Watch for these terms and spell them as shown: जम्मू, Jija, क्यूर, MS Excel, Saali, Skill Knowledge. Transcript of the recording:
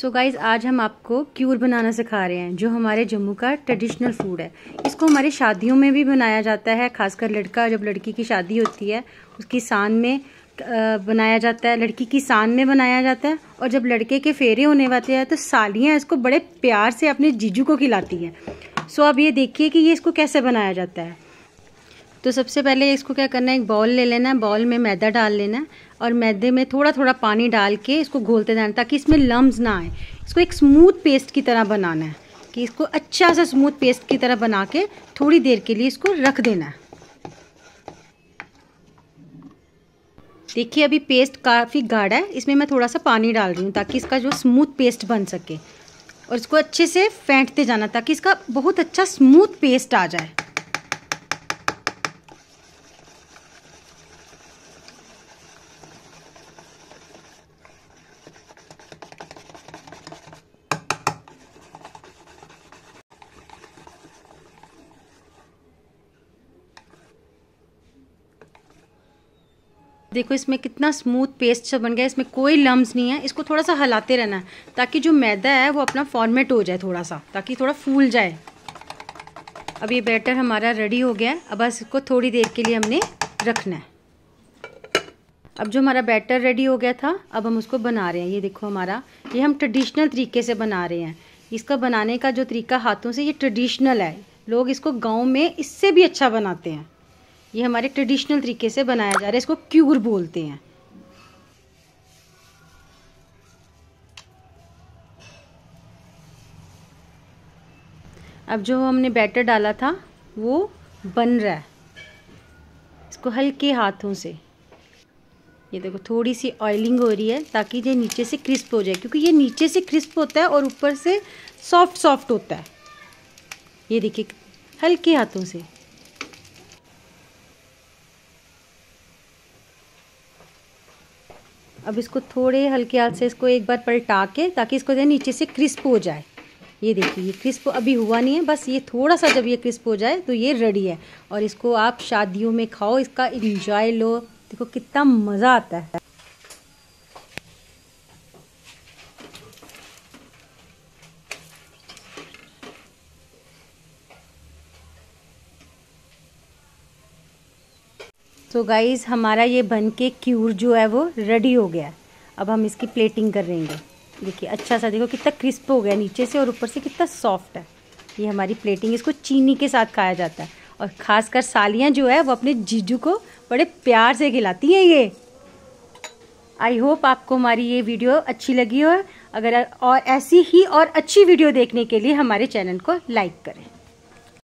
So guys आज हम आपको क्यूर बनाना सिखा रहे हैं, जो हमारे जम्मू का ट्रेडिशनल फूड है। इसको हमारे शादियों में भी बनाया जाता है, खासकर जब लड़की की शादी होती है उसकी शान में बनाया जाता है, लड़की की शान में बनाया जाता है। और जब लड़के के फेरे होने वाले हैं तो सालियाँ इसको बड़े प्यार से अपने जीजू को खिलाती हैं। सो अब ये देखिए कि ये इसको कैसे बनाया जाता है। तो सबसे पहले इसको क्या करना है, एक बॉल ले लेना है, बॉल में मैदा डाल लेना है और मैदे में थोड़ा थोड़ा पानी डाल के इसको घोलते जाना ताकि इसमें लम्स ना आए। इसको एक स्मूथ पेस्ट की तरह बनाना है कि इसको अच्छा सा स्मूथ पेस्ट की तरह बना के थोड़ी देर के लिए इसको रख देना है। देखिए अभी पेस्ट काफ़ी गाढ़ा है, इसमें मैं थोड़ा सा पानी डाल रही हूँ ताकि इसका जो स्मूथ पेस्ट बन सके। और इसको अच्छे से फेंटते जाना ताकि इसका बहुत अच्छा स्मूथ पेस्ट आ जाए। देखो इसमें कितना स्मूथ पेस्ट सा बन गया, इसमें कोई लम्स नहीं है। इसको थोड़ा सा हिलाते रहना है ताकि जो मैदा है वो अपना फॉर्मेट हो जाए थोड़ा सा, ताकि थोड़ा फूल जाए। अब ये बैटर हमारा रेडी हो गया है, अब बस इसको थोड़ी देर के लिए हमने रखना है। अब जो हमारा बैटर रेडी हो गया था अब हम उसको बना रहे हैं। ये देखो हमारा, ये हम ट्रेडिशनल तरीके से बना रहे हैं। इसका बनाने का जो तरीका हाथों से, ये ट्रेडिशनल है। लोग इसको गाँव में इससे भी अच्छा बनाते हैं। ये हमारे ट्रेडिशनल तरीके से बनाया जा रहा है, इसको क्यूर बोलते हैं। अब जो हमने बैटर डाला था वो बन रहा है, इसको हल्के हाथों से, ये देखो थोड़ी सी ऑयलिंग हो रही है ताकि ये नीचे से क्रिस्प हो जाए, क्योंकि ये नीचे से क्रिस्प होता है और ऊपर से सॉफ्ट सॉफ्ट होता है। ये देखिए हल्के हाथों से। अब इसको थोड़े हल्के हाथ से इसको एक बार पलटा के ताकि इसको जो नीचे से क्रिस्प हो जाए। ये देखिए ये क्रिस्प अभी हुआ नहीं है, बस ये थोड़ा सा जब ये क्रिस्प हो जाए तो ये रेडी है। और इसको आप शादियों में खाओ, इसका एंजॉय लो, देखो कितना मज़ा आता है। तो गाइज़ हमारा ये बनके क्यूर जो है वो रेडी हो गया। अब हम इसकी प्लेटिंग कर लेंगे। देखिए अच्छा सा, देखो कितना क्रिस्प हो गया नीचे से और ऊपर से कितना सॉफ्ट है। ये हमारी प्लेटिंग, इसको चीनी के साथ खाया जाता है और ख़ासकर सालियाँ जो है वो अपने जीजू को बड़े प्यार से खिलाती हैं ये। आई होप आपको हमारी ये वीडियो अच्छी लगी हो। अगर और ऐसी ही और अच्छी वीडियो देखने के लिए हमारे चैनल को लाइक करें।